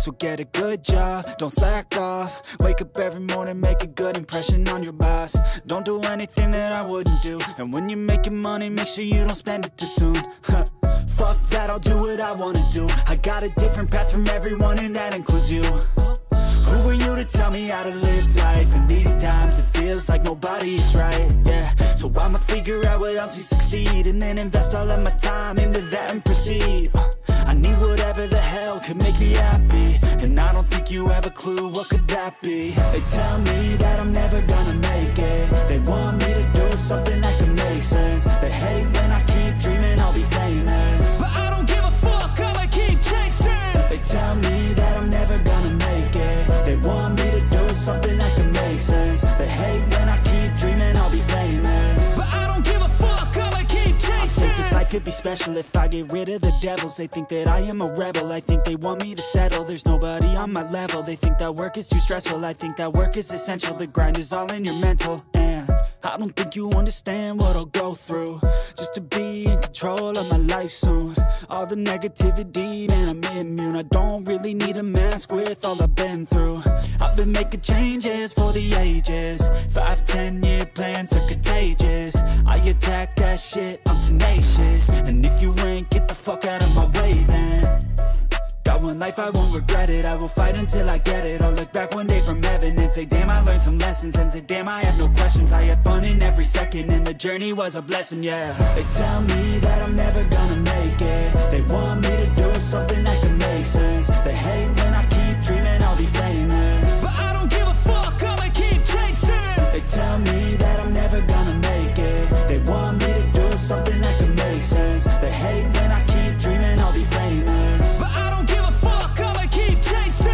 So get a good job, don't slack off. Wake up every morning, make a good impression on your boss. Don't do anything that I wouldn't do, and when you're making money, make sure you don't spend it too soon. Fuck that, I'll do what I wanna do. I got a different path from everyone and that includes you. Who are you to tell me how to live life? In these times it feels like nobody's right, yeah. So I'ma figure out what else we succeed, and then invest all of my time into that and proceed. I need whatever the hell could make me happy, and I don't think you have a clue what could that be. They tell me that I'm never gonna make it. They want me to do something that can make sense. They hate when I keep dreaming I'll be famous, but I don't give a fuck, I'ma keep chasing. They tell me that I'm never gonna make it. They want me to do something that can make sense. They hate when I keep dreaming I'll be famous, but I don't give a fuck, I'ma keep chasing. I think this life could be special if I get rid of the devils. They think that I am a rebel, I think they want me to settle. There's nobody on my level, they think that work is too stressful. I think that work is essential, the grind is all in your mental. And I don't think you understand what I'll go through just to be in control of my life soon. All the negativity, man, I'm immune. I don't really need a mask with all I've been through. I've been making changes for the ages. 5-10 year plans are contagious. I attack that shit, I'm tenacious. And if you ain't, get the fuck out of my way then. Got one life, I won't regret it. I will fight until I get it. I'll look back one day from heaven and say, damn, I learned some lessons. And say, damn, I have no questions. I had fun in every second, and the journey was a blessing, yeah. They tell me that I'm never gonna make it. They want me to do something that can make sense. They hate when I keep dreaming I'll be famous, but I don't give a fuck, I'ma keep chasing. They tell me that I'm never gonna make it. They want me to do something that can make sense. They hate when I keep dreaming I'll be famous, but I don't give a fuck, I'ma keep chasing.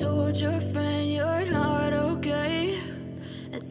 Told your friend you're not okay, and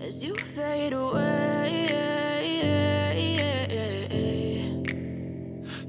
as you fade away.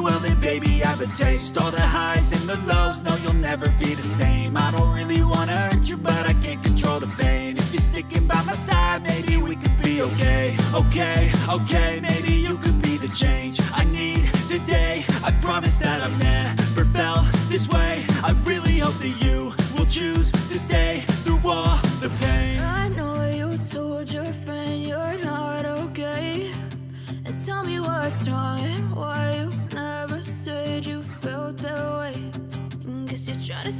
Well then baby I have a taste. All the highs and the lows, no, you'll never be the same. I don't really wanna hurt you, but I can't control the pain. If you're sticking by my side, maybe we could be okay. Okay, okay, maybe you could be the change I need today. I promise that I've never felt this way. I really hope that you will choose to stay through all the pain. I know you told your friend you're not okay, and tell me what's wrong and why you never said you felt that way. You're trying to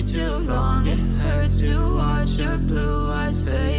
Too long, it hurts to watch your blue eyes fade.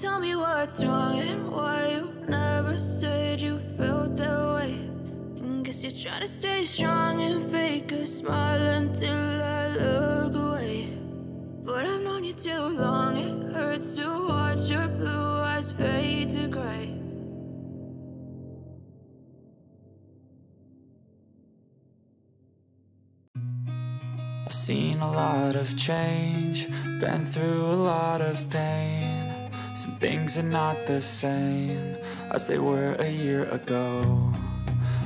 Tell me what's wrong and why you never said you felt that way. And guess you're trying to stay strong and fake a smile until I look away. But I've known you too long, it hurts to watch your blue eyes fade to gray. I've seen a lot of change, been through a lot of pain. Some things are not the same as they were a year ago,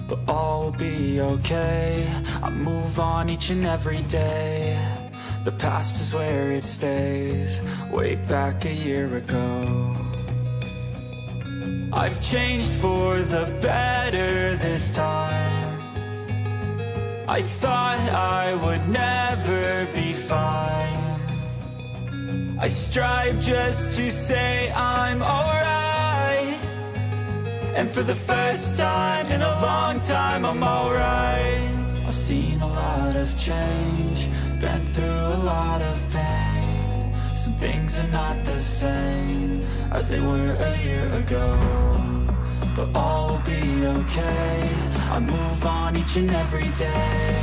but all will be okay. I move on each and every day. The past is where it stays, way back a year ago. I've changed for the better this time. I thought I would never be fine. I strive just to say I'm alright, and for the first time in a long time I'm alright. I've seen a lot of change, been through a lot of pain. Some things are not the same as they were a year ago, but all will be okay. I move on each and every day.